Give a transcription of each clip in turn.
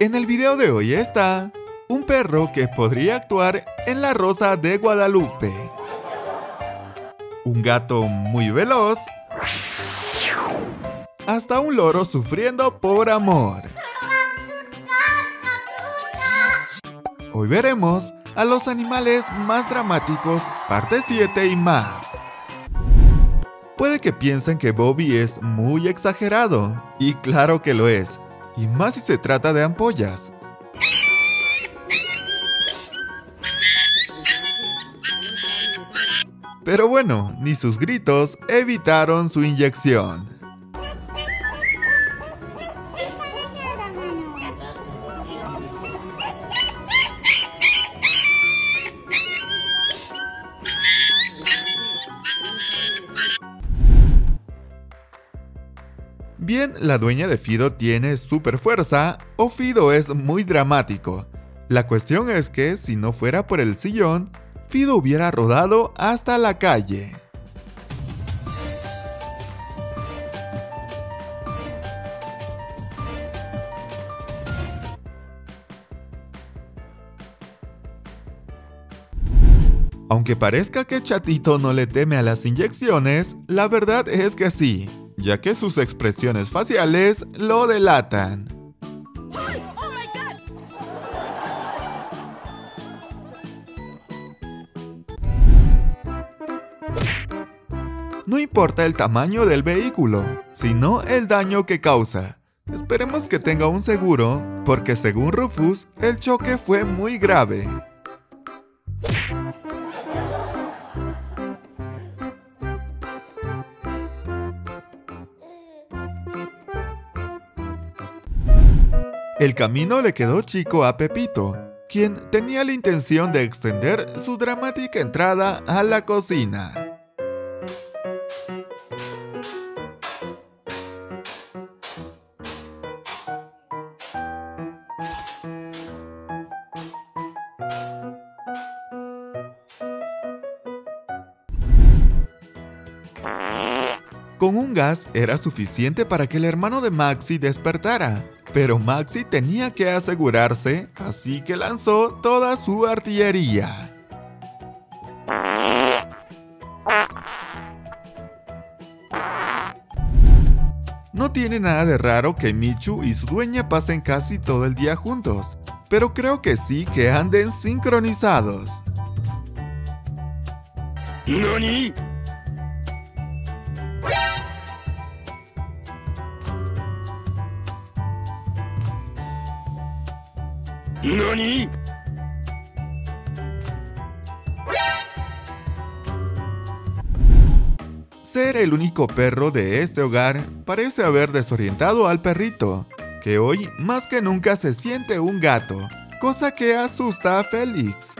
En el video de hoy está un perro que podría actuar en La Rosa de Guadalupe, un gato muy veloz, hasta un loro sufriendo por amor. Hoy veremos a los animales más dramáticos, parte 7 y más. Puede que piensen que Bobby es muy exagerado, y claro que lo es, y más si se trata de ampollas. Pero bueno, ni sus gritos evitaron su inyección. Bien, la dueña de Fido tiene super fuerza, o Fido es muy dramático. La cuestión es que, si no fuera por el sillón, Fido hubiera rodado hasta la calle. Aunque parezca que Chatito no le teme a las inyecciones, la verdad es que sí, ya que sus expresiones faciales lo delatan. No importa el tamaño del vehículo, sino el daño que causa. Esperemos que tenga un seguro, porque según Rufus, el choque fue muy grave. El camino le quedó chico a Pepito, quien tenía la intención de extender su dramática entrada a la cocina. Con un gas era suficiente para que el hermano de Maxi despertara, pero Maxi tenía que asegurarse, así que lanzó toda su artillería. No tiene nada de raro que Michu y su dueña pasen casi todo el día juntos, pero creo que sí que anden sincronizados. ¿Nani? ¿Nani? Ser el único perro de este hogar parece haber desorientado al perrito, que hoy más que nunca se siente un gato, cosa que asusta a Félix.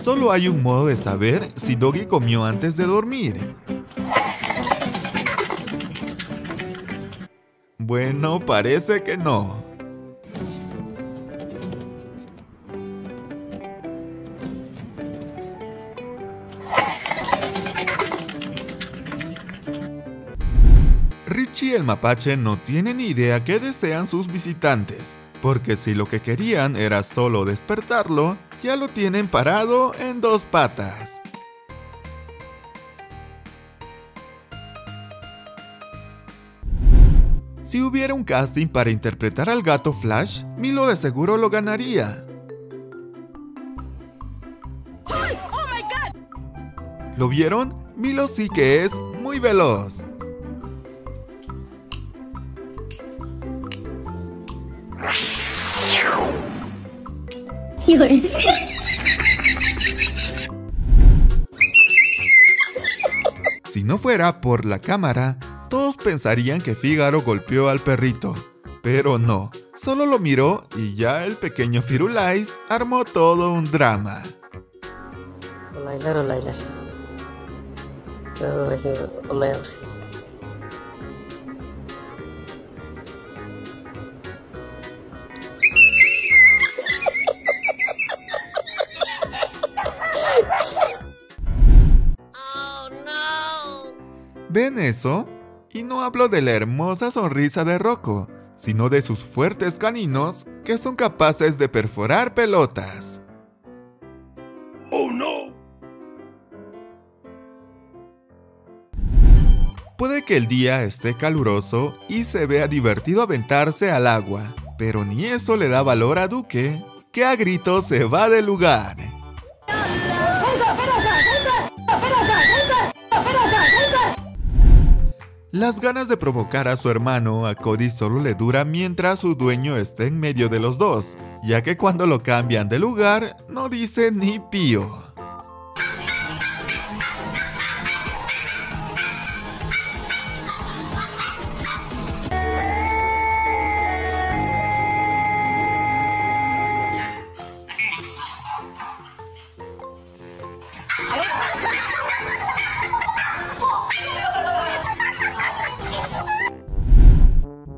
Solo hay un modo de saber si Doggy comió antes de dormir. Bueno, parece que no. Richie el mapache no tiene ni idea qué desean sus visitantes, porque si lo que querían era solo despertarlo, ya lo tienen parado en dos patas. Si hubiera un casting para interpretar al gato Flash, Milo de seguro lo ganaría. ¿Lo vieron? Milo sí que es muy veloz. Si no fuera por la cámara, todos pensarían que Fígaro golpeó al perrito, pero no, solo lo miró y ya el pequeño Firulais armó todo un drama. ¿Ven eso? Y no hablo de la hermosa sonrisa de Rocco, sino de sus fuertes caninos que son capaces de perforar pelotas. ¡Oh, no! Puede que el día esté caluroso y se vea divertido aventarse al agua, pero ni eso le da valor a Duque, que a gritos se va del lugar. Las ganas de provocar a su hermano a Cody solo le dura mientras su dueño esté en medio de los dos, ya que cuando lo cambian de lugar, no dice ni pío.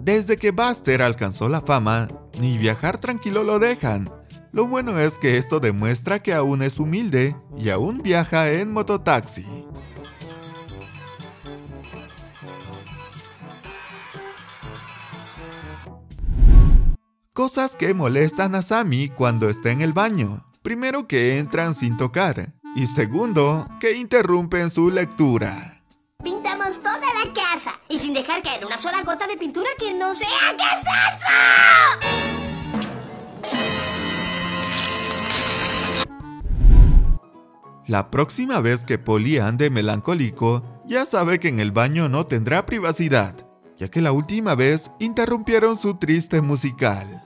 Desde que Buster alcanzó la fama, ni viajar tranquilo lo dejan. Lo bueno es que esto demuestra que aún es humilde y aún viaja en mototaxi. Cosas que molestan a Sammy cuando está en el baño. Primero, que entran sin tocar. Y segundo, que interrumpen su lectura. Pintamos toda la casa y sin dejar caer una sola gota de pintura que no sea... ¿Qué es eso? La próxima vez que Polly ande melancólico, ya sabe que en el baño no tendrá privacidad, ya que la última vez interrumpieron su triste musical.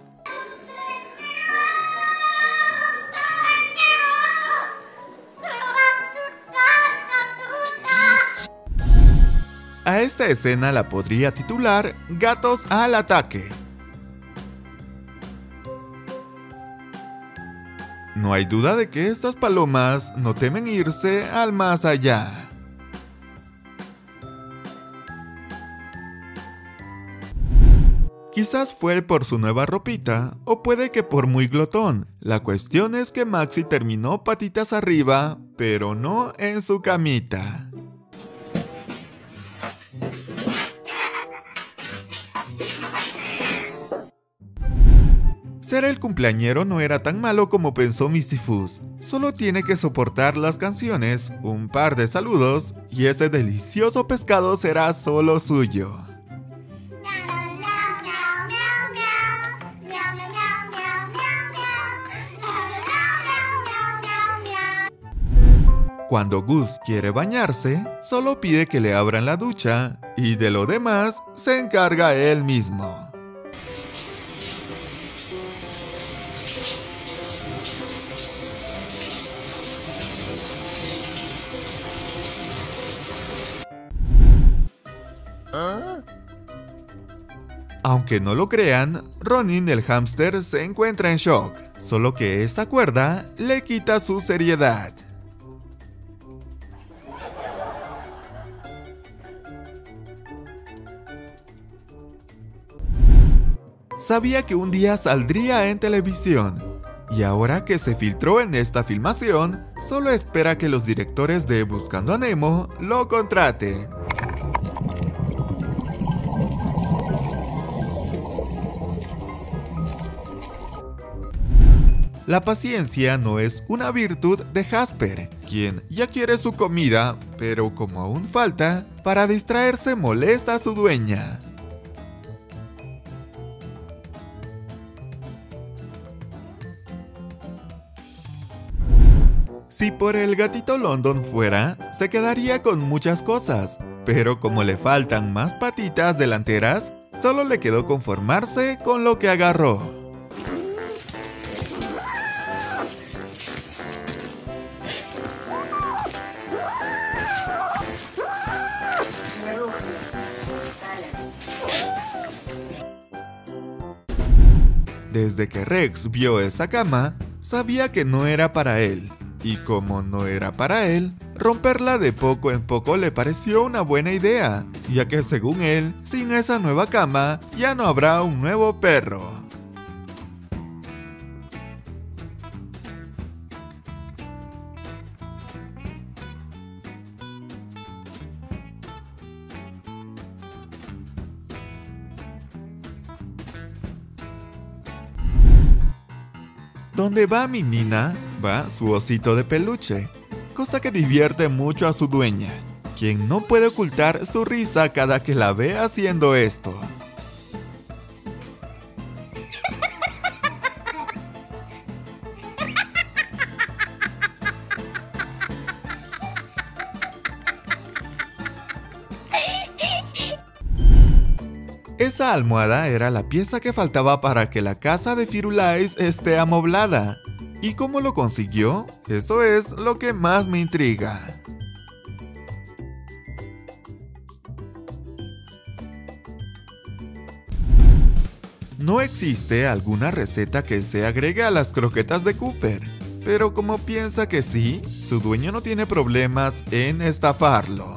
A esta escena la podría titular Gatos al ataque. No hay duda de que estas palomas no temen irse al más allá. Quizás fue por su nueva ropita, o puede que por muy glotón. La cuestión es que Maxi terminó patitas arriba, pero no en su camita. Ser el cumpleañero no era tan malo como pensó Missy Fus. Solo tiene que soportar las canciones, un par de saludos y ese delicioso pescado será solo suyo. Cuando Gus quiere bañarse, solo pide que le abran la ducha y de lo demás se encarga él mismo. Aunque no lo crean, Ronin el hámster se encuentra en shock, solo que esa cuerda le quita su seriedad. Sabía que un día saldría en televisión, y ahora que se filtró en esta filmación, solo espera que los directores de Buscando a Nemo lo contraten. La paciencia no es una virtud de Jasper, quien ya quiere su comida, pero como aún falta, para distraerse molesta a su dueña. Si por el gatito London fuera, se quedaría con muchas cosas, pero como le faltan más patitas delanteras, solo le quedó conformarse con lo que agarró. Desde que Rex vio esa cama, sabía que no era para él. Y como no era para él, romperla de poco en poco le pareció una buena idea, ya que según él, sin esa nueva cama, ya no habrá un nuevo perro. Donde va mi Nina, va su osito de peluche, cosa que divierte mucho a su dueña, quien no puede ocultar su risa cada que la ve haciendo esto. Esa almohada era la pieza que faltaba para que la casa de Firulais esté amoblada. ¿Y cómo lo consiguió? Eso es lo que más me intriga. No existe alguna receta que se agregue a las croquetas de Cooper, pero como piensa que sí, su dueño no tiene problemas en estafarlo.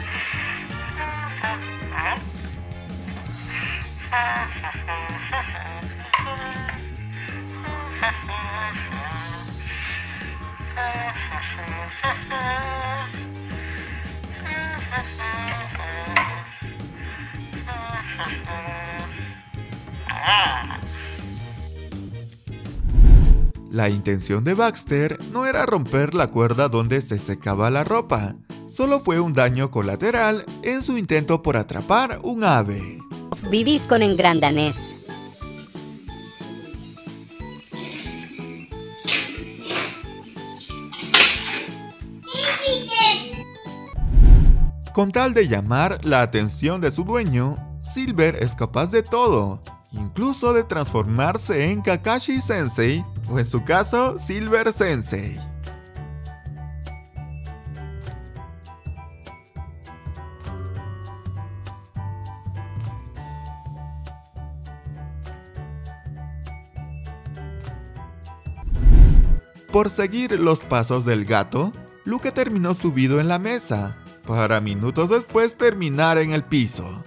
La intención de Baxter no era romper la cuerda donde se secaba la ropa, solo fue un daño colateral en su intento por atrapar un ave. Vivís con engrandanés. Con tal de llamar la atención de su dueño, Silver es capaz de todo, incluso de transformarse en Kakashi Sensei, o en su caso, Silver Sensei. Por seguir los pasos del gato, Luke terminó subido en la mesa, para minutos después terminar en el piso.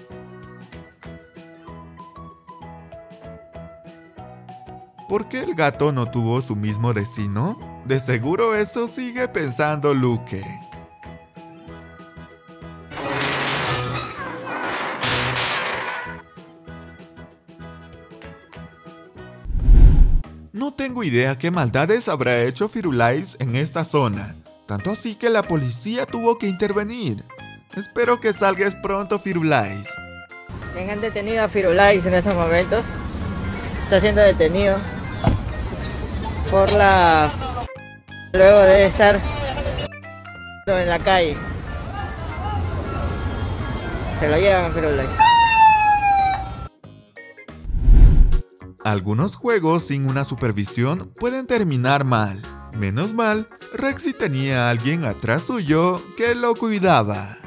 ¿Por qué el gato no tuvo su mismo destino? De seguro eso sigue pensando Luke. No tengo idea qué maldades habrá hecho Firulais en esta zona, tanto así que la policía tuvo que intervenir. Espero que salgas pronto, Firulais. Tengan detenido a Firulais en estos momentos. Está siendo detenido por la... Luego de estar en la calle. Se lo llevan a Firulais. Algunos juegos sin una supervisión pueden terminar mal. Menos mal, Rexy tenía a alguien atrás suyo que lo cuidaba.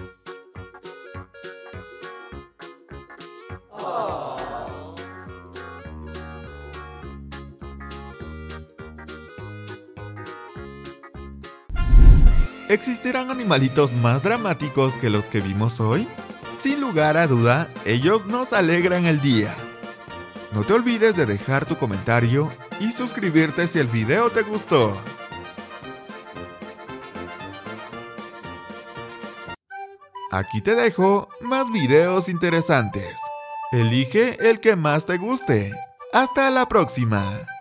¿Existirán animalitos más dramáticos que los que vimos hoy? Sin lugar a duda, ellos nos alegran el día. No te olvides de dejar tu comentario y suscribirte si el video te gustó. Aquí te dejo más videos interesantes. Elige el que más te guste. ¡Hasta la próxima!